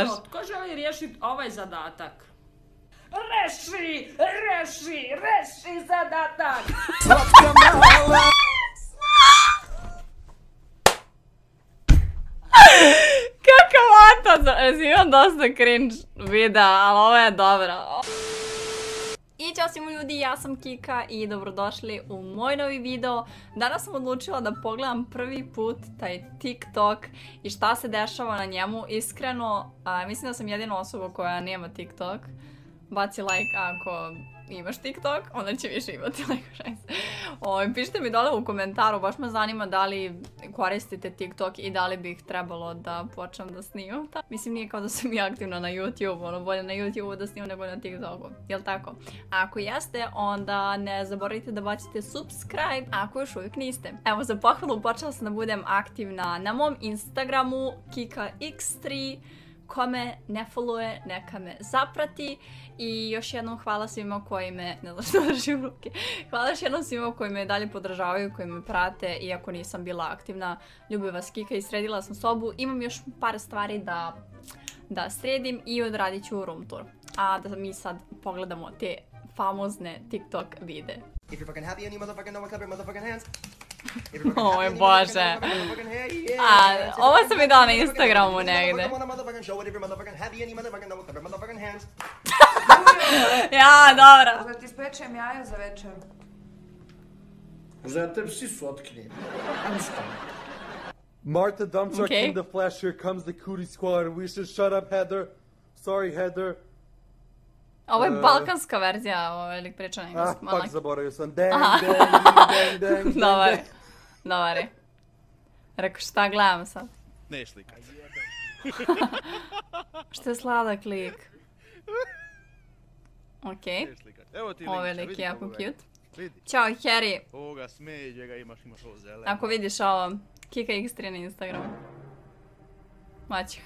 Što, tko želi riješiti ovaj zadatak? Reši zadatak! Slatka mala! Kakav ato, imam dosta cringe videa, ali ovo je dobro. I čao svima ljudi, ja sam Kika i dobrodošli u moj novi video. Danas sam odlučila da pogledam prvi put taj TikTok i šta se dešava na njemu. Iskreno, mislim da sam jedina osoba koja nema TikTok. Baci like ako imaš TikTok, onda će više imati like. Pišite mi dole u komentaru, baš me zanima da li koristite TikTok i da li bih trebalo da počnem da snimam. Mislim, nije kao da sam i aktivna na YouTube, ono bolje na YouTube da snimam nego na TikToku, jel tako? Ako jeste, onda ne zaboravite da bacite subscribe ako još uvijek niste. Evo, za pohvalu počela sam da budem aktivna na mom Instagramu KikaX3. Ko me ne followuje, neka me zaprati. I još jednom hvala svima koji me, ne znam što držim ruke, hvala još jednom svima koji me dalje podržavaju, koji me prate, iako nisam bila aktivna. Ljubim vas Kika i sredila sam sobu. Imam još par stvari da sredim i odradit ću room tour. A da mi sad pogledamo te famozne TikTok videe. Oj bože, ovo sam mi dala na Instagramu negde. Ja, dobro. Da ti spečem jaja za večer. Za te psi su otknije. Martha dumps our king the flash, here comes the cootie squad, we should shut up Heather. Sorry Heather. Ovo je balkanska verzija, ovo je lik priča na engleskom. Pak zaboravio sam, dang. Dobar je. Rekao, šta gledam sad? Ne slikat. Što je sladak lik. Okej, ovo je lik jako cute. Ćao Harry. Ovoga smeđe ga imaš ovo zeleno. Ako vidiš ovo, KikaX3 na Instagramu. Maćih.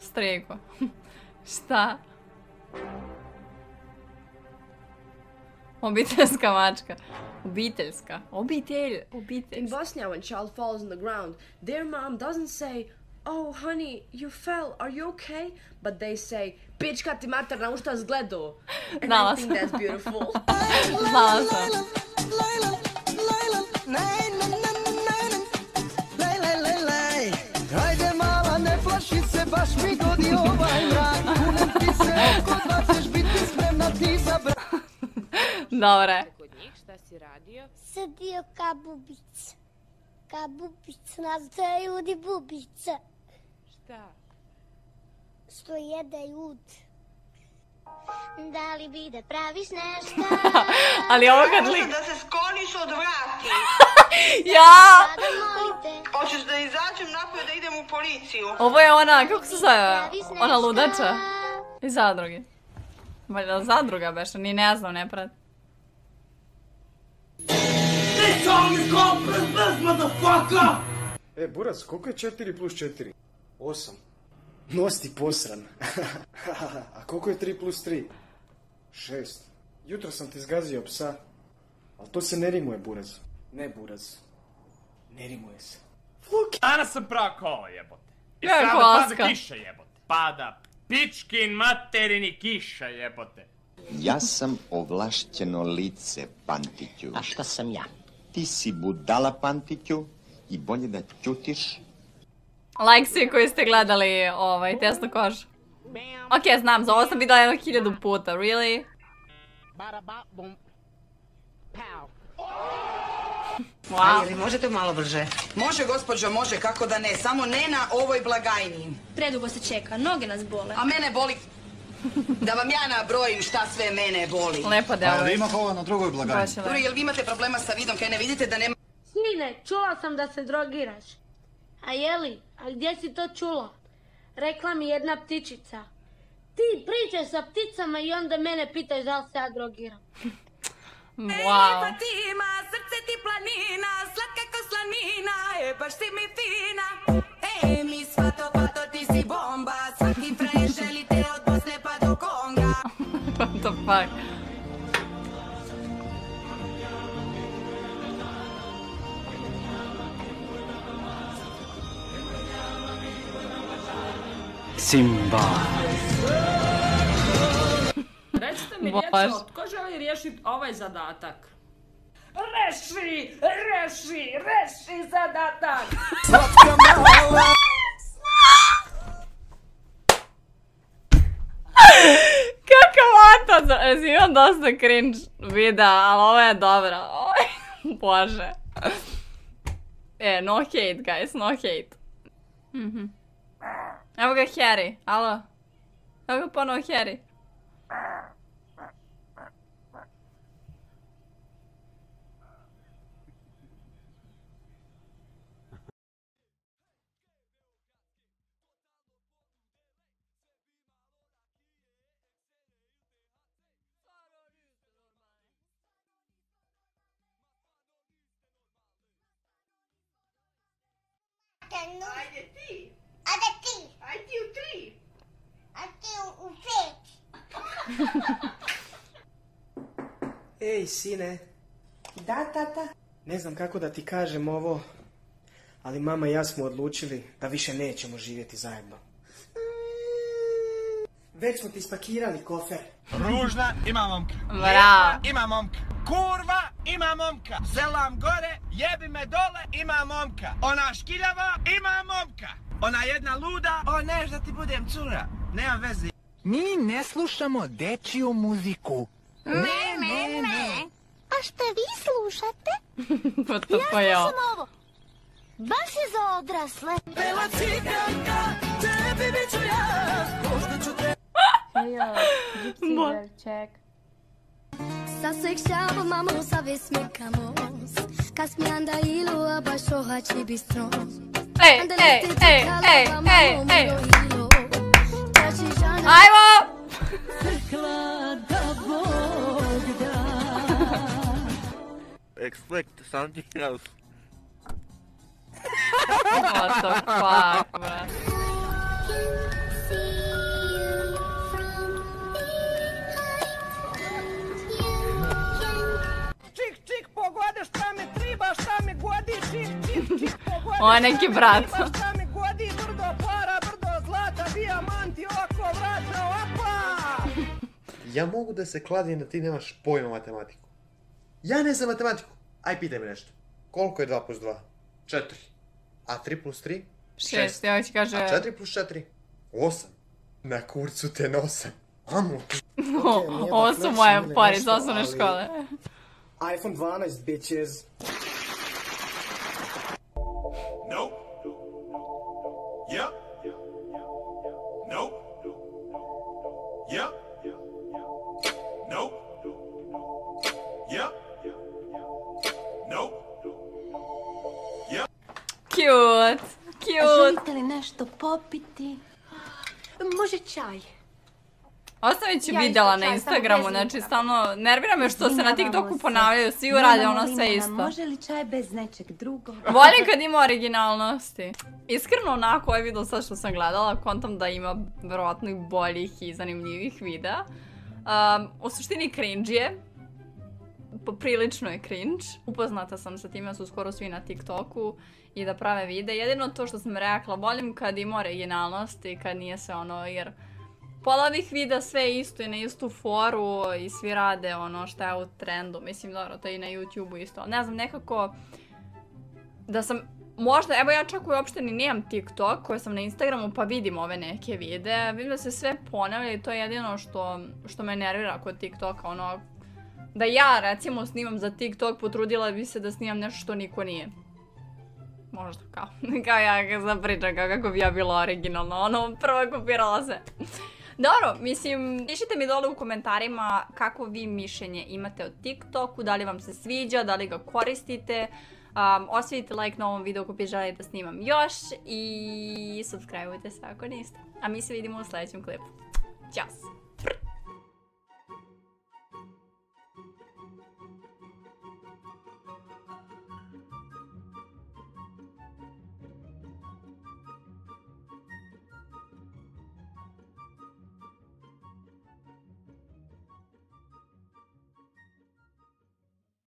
Strego. Šta? Obiteljska mačka. Obiteljska. Obitelj. In Bosnia when child falls on the ground, their mom doesn't say, "Oh honey, you fell, are you okay?" But they say, "Pička ti materna, u šta zgledo." And I think that's beautiful. Baš mi godi ovaj mrak, punem ti se oko dva, ćeš biti spremna ti zabrati. Dobre. Kod njih šta si radio? Sedio ka bubica. Ka bubica, nas dve ljudi bubica. Šta? Što jede ljud. Da li bi da praviš nešto? Ali ovo kad lik... Da se skloniš od vrati. Ja! Hoćeš da izađem napoj da idem u policiju. Ovo je ona, kako se zove? Ona ludača. I zadruge. Valjda zadruga beše, ni ne znam, ne prati. This song is called business, motherfucker! E, Buras, koliko je 4 plus 4? 8. Nos ti posran. A koliko je 3 plus 3? 6. Jutro sam ti zgazio psa. Ali to se ne rimuje, Buraz. Ne, Buraz. Ne rimuje se. Danas sam prava kola, jebote. I sada pada kiša, jebote. Pada pičkin materini kiša, jebote. Ja sam ovlašćeno lice, Pantiću. A šta sam ja? Ti si budala, Pantiću, i bolje da ćutiš. Like svi koji ste gledali ovaj tesno kož. Ok, znam, za ovo sam videla 1000 puta, really? Wow. Jeli možete malo brže? Može, gospođo, može, kako da ne, samo ne na ovoj blagajni. Predugo se čeka, noge nas bole. A mene boli... Da vam ja nabrojim šta sve mene boli. Lepa devoj. Ali ima kola na drugoj blagajni. Turi, jel vi imate problema sa vidom, kaj ne vidite da nema... Snine, čula sam da se drogiraš. A jeli, a gdje si to čula? Rekla mi jedna ptičica. Ti pričaš sa pticama i onda mene pitaš da li se ja drogiram. Wow. Ej, Fatima, srce ti planina, slatka ko slanina, e baš ti mi fina. Ej, mi svato, pato, ti si bomba, svaki frajer želi te od Bosne pa do Konga. What the fuck? Simba. Recite mi djeco, tko želi riješiti ovaj zadatak? Reši zadatak! Imam dosta cringe videa, ali ovo je dobro. Bože. No hate, guys, no hate. Evo ga Harry, alo. Evo ga ponovo Harry. Ej, sine. Da, tata? Ne znam kako da ti kažem ovo, ali mama i ja smo odlučili da više nećemo živjeti zajedno. Već smo ti spakirali kofer. Ružna ima momka. Lijepa ima momka. Kurva ima momka. Selam gore, jebi me dole, ima momka. Ona škiljava, ima momka. Ona jedna luda, o neš da ti budem cura. Nema veze. Mi ne slušamo dečiju muziku. Ne. A šta vi slušate? Ja slušam ovo. Baš je za odrasle. Bela ciganka, tebi bit ću ja. Možda ću te... Ejo, Gypsy Check. Sa svojih šabo mamo, sa vesmikamo. Kas mi anda ilu, a baš ohači bistro. Ej. Ajmo! Expect something else. What the fuck, man? Čik, pogode šta mi triba, šta mi godi, čik, pogode. Ovo je neki brat. Šta mi godi, brdo para, brdo zlata, dijamanti, oko vrata, opa! Ja mogu da se kladim da ti nemaš pojma matematiku. Ja ne znam matematiku. Aj, pitaj mi nešto. Koliko je 2 plus 2? 4. A 3 plus 3? 6. Ja već kaže... A 4 plus 4? 8. Na kurcu te nosam. Amo. Ovo su moje pari iz osnovne škole. iPhone 12, bitches. No. Ja. No. Ja. Cute. Želite li nešto popiti? Može čaj. Ovo sam već vidjela na Instagramu, znači samo nervira me što se na TikToku ponavljaju, svi urade ono sve isto. Može li čaj bez nečeg drugog? Volim kad ima originalnosti. Iskreno onako ovaj video sad što sam gledala, kontam da ima verovatno i boljih i zanimljivih videa. U suštini cringe je. Prilično je cringe. Upoznata sam sa time, su skoro svi na TikToku i da prave vide. Jedino to što sam rekla, volim kad ima originalnost i kad nije sve ono, jer pola ovih videa sve je isto i na istu foru i svi rade ono što je u trendu. Mislim, dobro, to je i na YouTube-u isto. Ne znam, nekako da sam... Možda, evo ja čak uopšte ni nemam TikTok koje sam na Instagramu pa vidim ove neke videe. Vidim da se sve ponavlja i to je jedino što me nervira kod TikToka, ono... Da ja recimo snimam za TikTok, potrudila bi se da snimam nešto što niko nije. Možda kao ja sam pričam kako bi ja bila originalna, ono prvo kopirala se. Dobro, mislim, pišite mi dole u komentarima kako vi mišljenje imate o TikToku, da li vam se sviđa, da li ga koristite. Ostavite like na ovom videu ako želite da snimam još i subscribeujte se ako niste. A mi se vidimo u sljedećem klipu. Ćao!